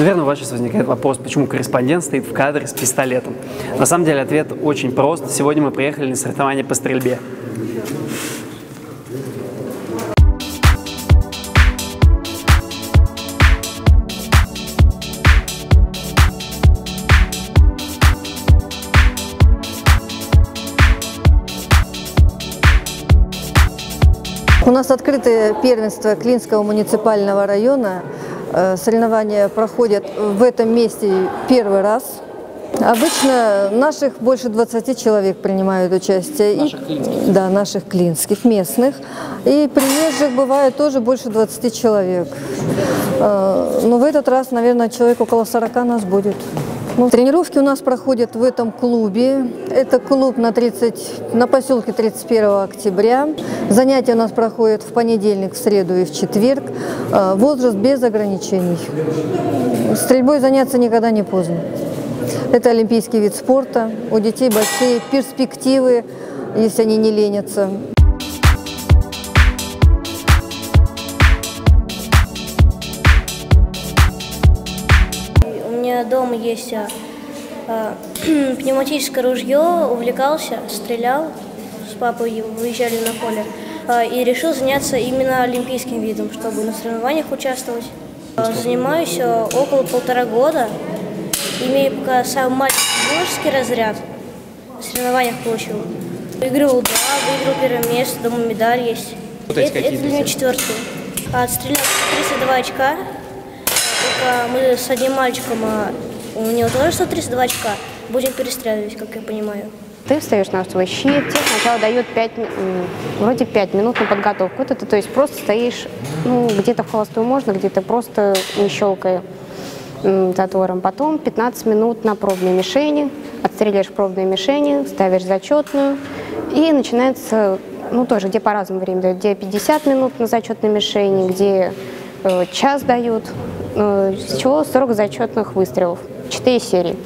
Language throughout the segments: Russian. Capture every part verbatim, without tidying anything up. Наверное, у вас сейчас возникает вопрос, почему корреспондент стоит в кадре с пистолетом. На самом деле ответ очень прост. Сегодня мы приехали на соревнования по стрельбе. У нас открытое первенство Клинского муниципального района. Соревнования проходят в этом месте первый раз. Обычно наших больше двадцати человек принимают участие. Наших клинских? Да, наших клинских, местных. И приезжих бывает тоже больше двадцати человек. Но в этот раз, наверное, человек около сорока нас будет. Тренировки у нас проходят в этом клубе. Это клуб на, тридцать, на поселке тридцать первого октября. Занятия у нас проходят в понедельник, в среду и в четверг. Возраст без ограничений. Стрельбой заняться никогда не поздно. Это олимпийский вид спорта. У детей большие перспективы, если они не ленятся. Дома есть а, э, пневматическое ружье, увлекался, стрелял, с папой выезжали на поле а, и решил заняться именно олимпийским видом, чтобы на соревнованиях участвовать. А, занимаюсь а, около полтора года, имею пока самый маленький юношеский разряд, на соревнованиях получил. Выигрывал, да, выиграл первое место, думаю, медаль есть. Вот эти это, это для меня четвертый. Отстрелял тридцать два очка. Мы с одним мальчиком, у него тоже сто тридцать два очка, будем перестреливать, как я понимаю. Ты встаешь на свой щит, тебе сначала дают пять, вроде пять минут на подготовку. Это, то есть просто стоишь, ну, где-то в холостую можно, где-то просто не щелкая затвором. Потом пятнадцать минут на пробные мишени, отстреляешь пробные мишени, ставишь зачетную и начинается, ну, тоже, где по-разному время дают, где пятьдесят минут на зачетной мишени, где э, час дают. С чего сорок зачетных выстрелов, четыре серии.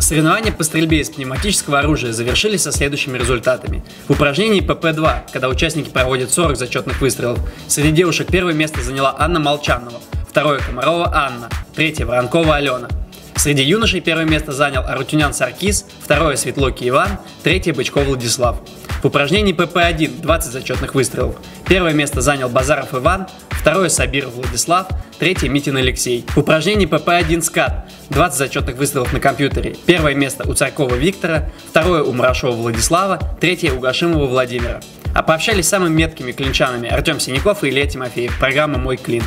Соревнования по стрельбе из пневматического оружия завершились со следующими результатами. В упражнении пэ пэ два, когда участники проводят сорок зачетных выстрелов, среди девушек первое место заняла Анна Молчанова, второе Комарова Анна, третье Воронкова Алена. Среди юношей первое место занял Арутюнян Саркис, второе Светлоки Иван, третье Бычков Владислав. В упражнении пэ пэ один двадцать зачетных выстрелов. Первое место занял Базаров Иван, второе Сабиров Владислав, третье Митин Алексей. В упражнении пэ пэ один скат двадцать зачетных выстрелов на компьютере. Первое место у Царькова Виктора, второе у Маршова Владислава, третье у Гашимова Владимира. А пообщались с самыми меткими клинчанами Артем Синяков и Илья Тимофеев. Программа «Мой Клин».